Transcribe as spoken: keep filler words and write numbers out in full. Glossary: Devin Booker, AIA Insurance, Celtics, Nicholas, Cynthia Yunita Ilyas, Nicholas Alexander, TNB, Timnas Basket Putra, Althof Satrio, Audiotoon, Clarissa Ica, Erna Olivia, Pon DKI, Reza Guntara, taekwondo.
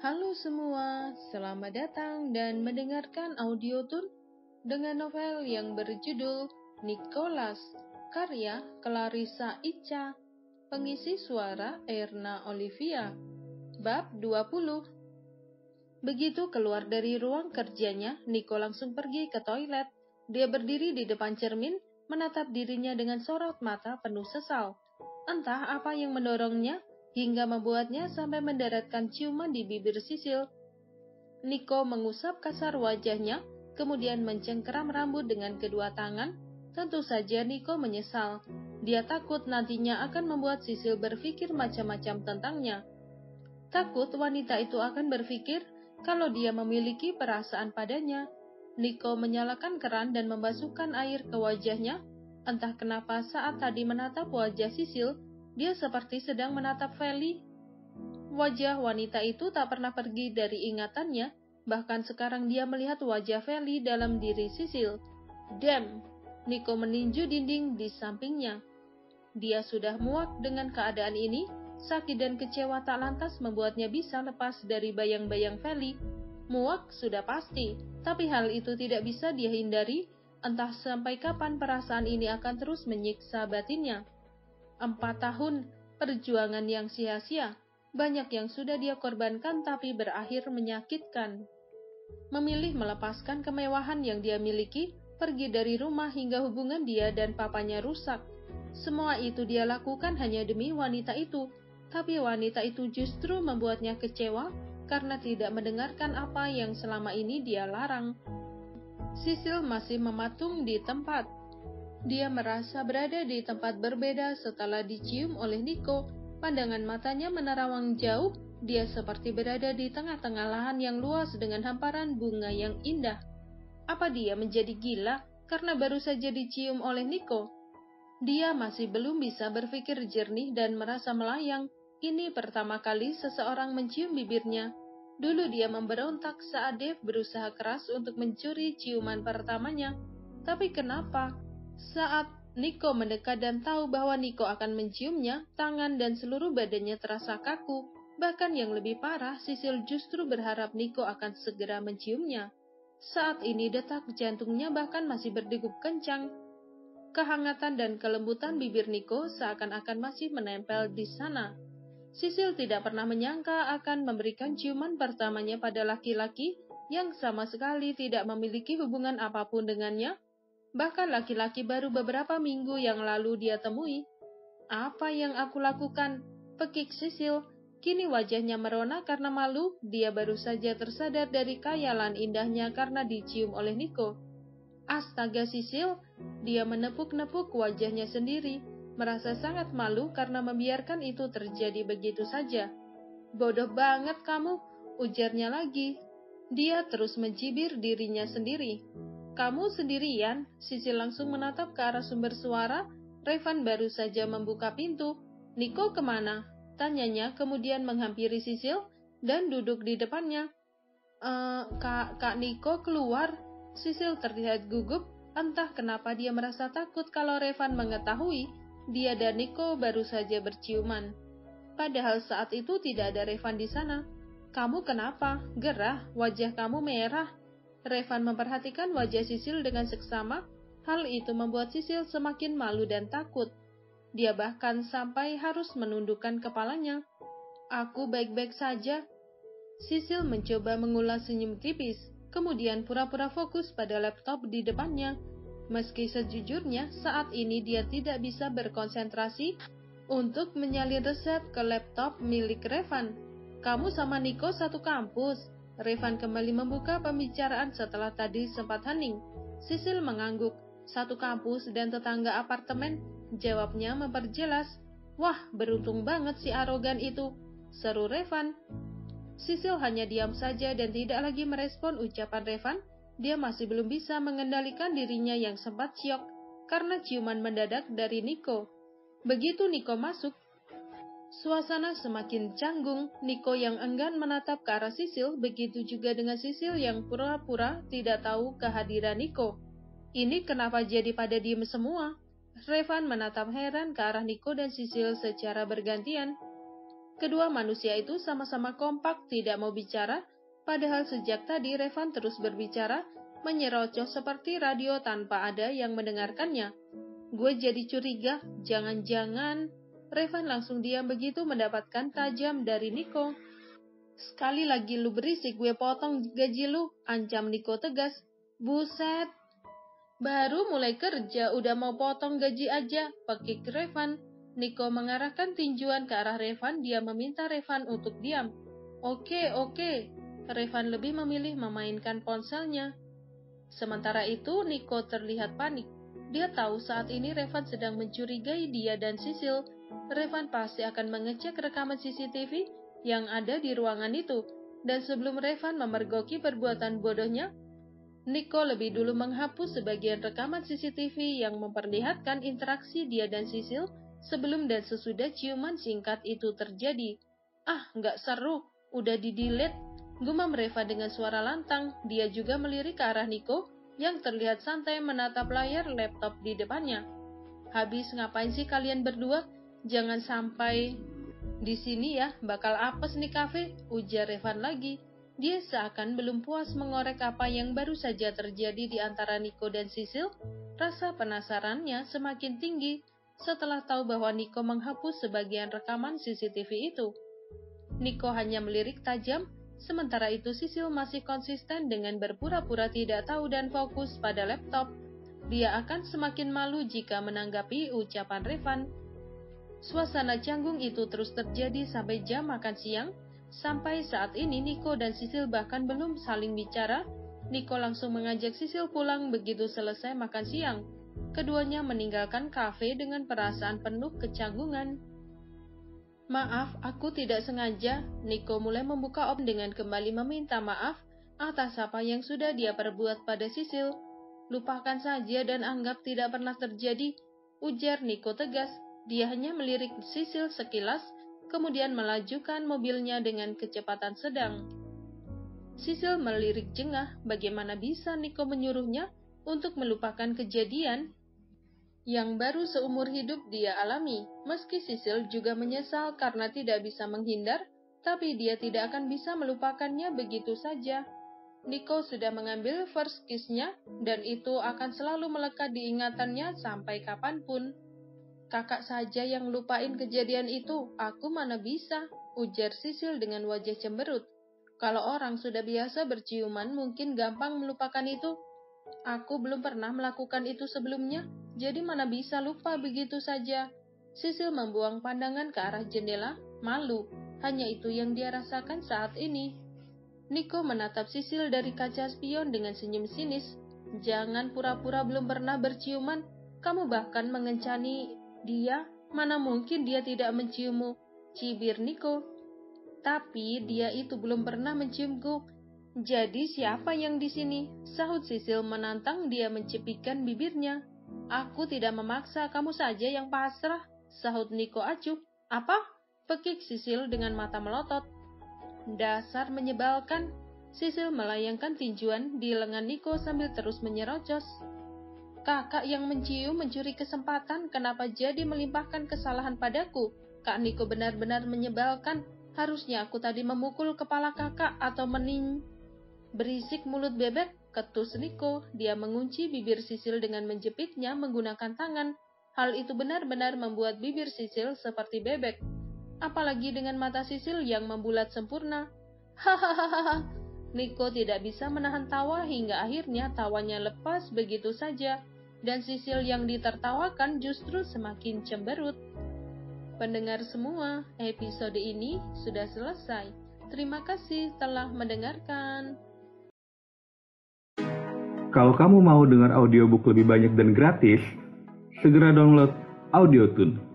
Halo semua, selamat datang dan mendengarkan Audiotoon dengan novel yang berjudul Nicholas, karya Clarissa Ica, pengisi suara Erna Olivia. Bab dua puluh. Begitu keluar dari ruang kerjanya, Nico langsung pergi ke toilet. Dia berdiri di depan cermin, menatap dirinya dengan sorot mata penuh sesal. Entah apa yang mendorongnya, hingga membuatnya sampai mendaratkan ciuman di bibir sisil. Nico mengusap kasar wajahnya, kemudian mencengkeram rambut dengan kedua tangan. Tentu saja Nico menyesal. Dia takut nantinya akan membuat sisil berpikir macam-macam tentangnya. Takut wanita itu akan berpikir kalau dia memiliki perasaan padanya. Nico menyalakan keran dan membasuhkan air ke wajahnya. Entah kenapa saat tadi menatap wajah sisil, dia seperti sedang menatap Feli. Wajah wanita itu tak pernah pergi dari ingatannya, bahkan sekarang dia melihat wajah Feli dalam diri Sisil. Damn! Nico meninju dinding di sampingnya. Dia sudah muak dengan keadaan ini, sakit dan kecewa tak lantas membuatnya bisa lepas dari bayang-bayang Feli. Muak sudah pasti, tapi hal itu tidak bisa dia hindari, entah sampai kapan perasaan ini akan terus menyiksa batinnya. Empat tahun, perjuangan yang sia-sia, banyak yang sudah dia korbankan tapi berakhir menyakitkan. Memilih melepaskan kemewahan yang dia miliki, pergi dari rumah hingga hubungan dia dan papanya rusak. Semua itu dia lakukan hanya demi wanita itu, tapi wanita itu justru membuatnya kecewa karena tidak mendengarkan apa yang selama ini dia larang. Sisil masih mematung di tempat. Dia merasa berada di tempat berbeda setelah dicium oleh Nico. Pandangan matanya menerawang jauh, dia seperti berada di tengah-tengah lahan yang luas dengan hamparan bunga yang indah. Apa dia menjadi gila karena baru saja dicium oleh Nico? Dia masih belum bisa berpikir jernih dan merasa melayang. Ini pertama kali seseorang mencium bibirnya. Dulu dia memberontak saat Dave berusaha keras untuk mencuri ciuman pertamanya. Tapi kenapa? Saat Nico mendekat dan tahu bahwa Nico akan menciumnya, tangan dan seluruh badannya terasa kaku. Bahkan yang lebih parah, Sisil justru berharap Nico akan segera menciumnya. Saat ini detak jantungnya bahkan masih berdegup kencang. Kehangatan dan kelembutan bibir Nico seakan-akan masih menempel di sana. Sisil tidak pernah menyangka akan memberikan ciuman pertamanya pada laki-laki yang sama sekali tidak memiliki hubungan apapun dengannya. Bahkan laki-laki baru beberapa minggu yang lalu dia temui. Apa yang aku lakukan? Pekik Sisil. Kini wajahnya merona karena malu. Dia baru saja tersadar dari khayalan indahnya karena dicium oleh Nico. Astaga Sisil. Dia menepuk-nepuk wajahnya sendiri, merasa sangat malu karena membiarkan itu terjadi begitu saja. Bodoh banget kamu, ujarnya lagi. Dia terus mencibir dirinya sendiri. Kamu sendirian, Sisil langsung menatap ke arah sumber suara. Revan baru saja membuka pintu. Nico kemana? Tanyanya kemudian menghampiri Sisil dan duduk di depannya. E, kak, kak Nico keluar. Sisil terlihat gugup, entah kenapa dia merasa takut kalau Revan mengetahui dia dan Nico baru saja berciuman. Padahal saat itu tidak ada Revan di sana. Kamu kenapa? Gerah, wajah kamu merah. Revan memperhatikan wajah Sisil dengan seksama. Hal itu membuat Sisil semakin malu dan takut. Dia bahkan sampai harus menundukkan kepalanya. Aku baik-baik saja. Sisil mencoba mengulas senyum tipis, kemudian pura-pura fokus pada laptop di depannya. Meski sejujurnya saat ini dia tidak bisa berkonsentrasi untuk menyalin resep ke laptop milik Revan. Kamu sama Nico satu kampus. Revan kembali membuka pembicaraan setelah tadi sempat hening. Sisil mengangguk. Satu kampus dan tetangga apartemen, jawabnya memperjelas. Wah, beruntung banget si arogan itu, seru Revan. Sisil hanya diam saja dan tidak lagi merespon ucapan Revan. Dia masih belum bisa mengendalikan dirinya yang sempat syok karena ciuman mendadak dari Nico. Begitu Nico masuk, suasana semakin canggung. Nico yang enggan menatap ke arah Sisil, begitu juga dengan Sisil yang pura-pura tidak tahu kehadiran Nico. Ini kenapa jadi pada diem semua? Revan menatap heran ke arah Nico dan Sisil secara bergantian. Kedua manusia itu sama-sama kompak tidak mau bicara, padahal sejak tadi Revan terus berbicara, menyerocos seperti radio tanpa ada yang mendengarkannya. Gue jadi curiga, jangan-jangan. Revan langsung diam begitu mendapatkan tajam dari Nico. Sekali lagi lu berisik, gue potong gaji lu, ancam Nico tegas. Buset, baru mulai kerja udah mau potong gaji aja, pekik Revan. Nico mengarahkan tinjuan ke arah Revan, dia meminta Revan untuk diam. Oke, oke. Revan lebih memilih memainkan ponselnya. Sementara itu, Nico terlihat panik. Dia tahu saat ini Revan sedang mencurigai dia dan Sisil. Revan pasti akan mengecek rekaman C C T V yang ada di ruangan itu. Dan sebelum Revan memergoki perbuatan bodohnya, Nico lebih dulu menghapus sebagian rekaman C C T V yang memperlihatkan interaksi dia dan Sisil sebelum dan sesudah ciuman singkat itu terjadi. Ah, nggak seru, udah di-delete, gumam Reva dengan suara lantang. Dia juga melirik ke arah Nico yang terlihat santai menatap layar laptop di depannya. Habis ngapain sih kalian berdua? Jangan sampai di sini ya, bakal apes nih kafe, ujar Revan lagi. Dia seakan belum puas mengorek apa yang baru saja terjadi di antara Nico dan Sisil. Rasa penasarannya semakin tinggi setelah tahu bahwa Nico menghapus sebagian rekaman C C T V itu. Nico hanya melirik tajam, sementara itu Sisil masih konsisten dengan berpura-pura tidak tahu dan fokus pada laptop. Dia akan semakin malu jika menanggapi ucapan Revan. Suasana canggung itu terus terjadi sampai jam makan siang. Sampai saat ini Nico dan Sisil bahkan belum saling bicara. Nico langsung mengajak Sisil pulang begitu selesai makan siang. Keduanya meninggalkan kafe dengan perasaan penuh kecanggungan. Maaf, aku tidak sengaja. Nico mulai membuka om dengan kembali meminta maaf atas apa yang sudah dia perbuat pada Sisil. Lupakan saja dan anggap tidak pernah terjadi, ujar Nico tegas. Dia hanya melirik Sisil sekilas, kemudian melajukan mobilnya dengan kecepatan sedang. Sisil melirik jengah, bagaimana bisa Nico menyuruhnya untuk melupakan kejadian yang baru seumur hidup dia alami. Meski Sisil juga menyesal karena tidak bisa menghindar, tapi dia tidak akan bisa melupakannya begitu saja. Nico sudah mengambil first kiss-nya, dan itu akan selalu melekat di ingatannya sampai kapanpun. Kakak saja yang lupain kejadian itu, aku mana bisa, ujar Sisil dengan wajah cemberut. Kalau orang sudah biasa berciuman mungkin gampang melupakan itu. Aku belum pernah melakukan itu sebelumnya, jadi mana bisa lupa begitu saja. Sisil membuang pandangan ke arah jendela, malu. Hanya itu yang dia rasakan saat ini. Nico menatap Sisil dari kaca spion dengan senyum sinis. Jangan pura-pura belum pernah berciuman, kamu bahkan mengencani dia, mana mungkin dia tidak menciummu, cibir Nico. Tapi dia itu belum pernah menciumku. Jadi siapa yang di sini? Sahut Sisil menantang dia mencepikan bibirnya. Aku tidak memaksa, kamu saja yang pasrah, sahut Nico acuh. Apa? Pekik Sisil dengan mata melotot. Dasar menyebalkan. Sisil melayangkan tinjuan di lengan Nico sambil terus menyerocos. Kakak yang mencium mencuri kesempatan, kenapa jadi melimpahkan kesalahan padaku? Kak Nico benar-benar menyebalkan. Harusnya aku tadi memukul kepala kakak atau menin. Berisik mulut bebek, ketus Nico. Dia mengunci bibir Sisil dengan menjepitnya menggunakan tangan. Hal itu benar-benar membuat bibir Sisil seperti bebek. Apalagi dengan mata Sisil yang membulat sempurna. Hahaha. Nico tidak bisa menahan tawa hingga akhirnya tawanya lepas begitu saja. Dan Sisil yang ditertawakan justru semakin cemberut. Pendengar semua, episode ini sudah selesai. Terima kasih telah mendengarkan. Kalau kamu mau dengar audiobook lebih banyak dan gratis, segera download Audiotoon.